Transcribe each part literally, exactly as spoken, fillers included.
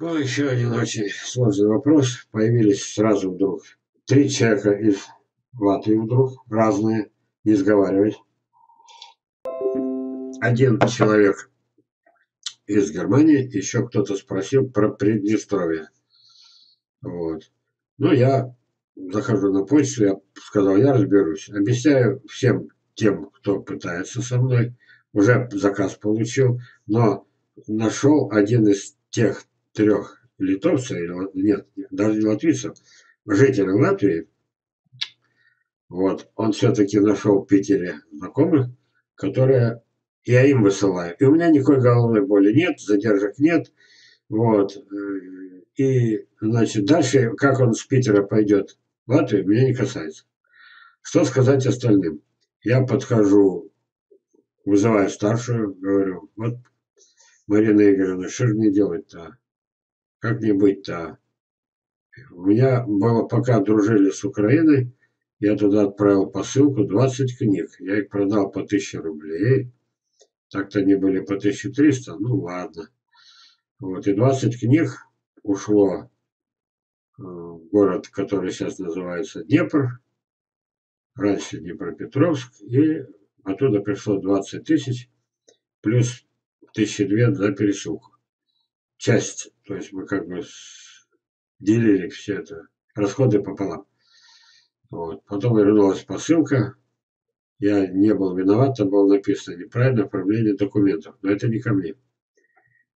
Был еще один очень сложный вопрос. Появились сразу вдруг три человека из Латвии вдруг, разные, не сговариваясь. Один человек из Германии, еще кто-то спросил про Приднестровье. Вот. Ну, я захожу на почту, я сказал, я разберусь. Объясняю всем тем, кто пытается со мной. Уже заказ получил, но нашел один из тех трех литовцев, нет, даже не латвийцев, жителей Латвии. Вот, он все-таки нашел в Питере знакомых, которые я им высылаю. И у меня никакой головной боли нет, задержек нет. Вот. И, значит, дальше, как он с Питера пойдет в Латвию, меня не касается. Что сказать остальным? Я подхожу, вызываю старшую, говорю, вот, Марина Игоревна, что же мне делать-то? Как мне быть-то? У меня было, пока дружили с Украиной, я туда отправил посылку двадцать книг. Я их продал по тысяче рублей. Так-то они были по тысяче триста, ну ладно. Вот, и двадцать книг ушло в город, который сейчас называется Днепр, раньше Днепропетровск, и оттуда пришло двадцать тысяч, плюс тысячи две за пересылку. Часть, то есть мы как бы делили все это, расходы пополам. Вот. Потом вернулась посылка, я не был виноват, там было написано неправильное оформление документов, но это не ко мне.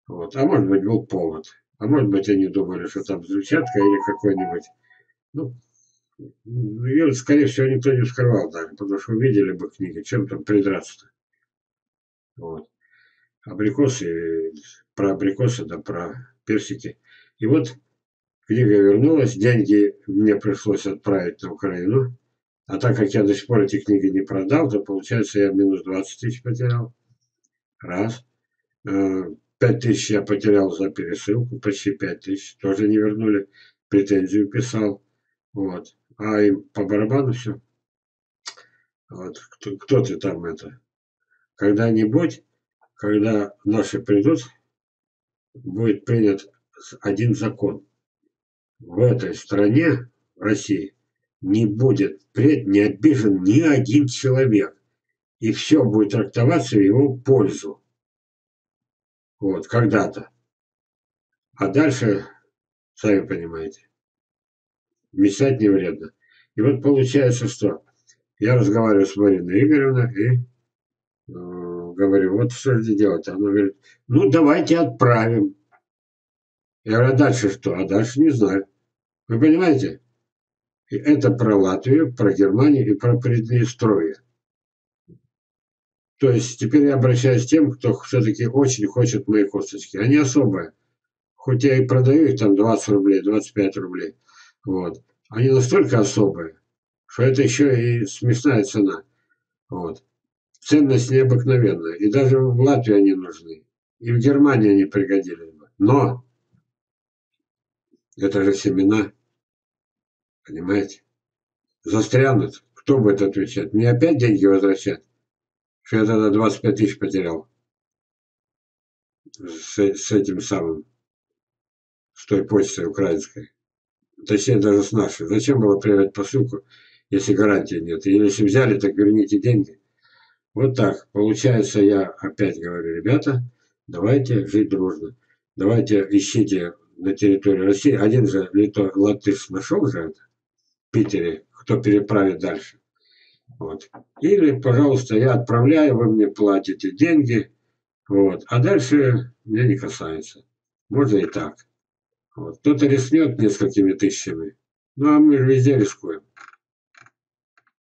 Вот. А может быть был повод. А может быть, они думали, что там взрывчатка или какой-нибудь. Ну, ее, скорее всего, никто не вскрывал даже, потому что увидели бы книги, чем там придраться-то. Вот. Абрикосы, про абрикосы, да про персики. И вот книга вернулась, деньги мне пришлось отправить на Украину. А так как я до сих пор эти книги не продал, то получается я минус двадцать тысяч потерял. Раз. пять тысяч я потерял за пересылку, почти пять тысяч, тоже не вернули, претензию писал, вот, а им по барабану все. Вот, кто, кто ты там это? Когда-нибудь, когда наши придут, будет принят один закон. В этой стране, в России, не будет впредь не обижен ни один человек, и все будет трактоваться в его пользу. Вот, когда-то. А дальше, сами понимаете, мешать не вредно. И вот получается, что я разговариваю с Мариной Игоревной и э, говорю, вот что же делать? Она говорит, ну давайте отправим. Я говорю, а дальше что? А дальше не знаю. Вы понимаете? И это про Латвию, про Германию и про Приднестровье. То есть теперь я обращаюсь к тем, кто все-таки очень хочет мои косточки. Они особые. Хоть я и продаю их там двадцать рублей, двадцать пять рублей. Вот. Они настолько особые, что это еще и смешная цена. Вот. Ценность необыкновенная. И даже в Латвии они нужны. И в Германии они пригодились бы. Но это же семена. Понимаете? Застрянут. Кто будет отвечать? Мне опять деньги возвращать? Что я тогда двадцать пять тысяч потерял с, с этим самым, с той почтой украинской. Точнее, даже с нашей. Зачем было привозить посылку, если гарантии нет? Или если взяли, так верните деньги. Вот так. Получается, я опять говорю, ребята, давайте жить дружно. Давайте ищите на территории России. Один же лито, латыш нашел же это в Питере, кто переправит дальше. Вот. Или, пожалуйста, я отправляю, вы мне платите деньги, вот. А дальше меня не касается. Можно и так. Вот. Кто-то рискнет несколькими тысячами. Ну, а мы же везде рискуем.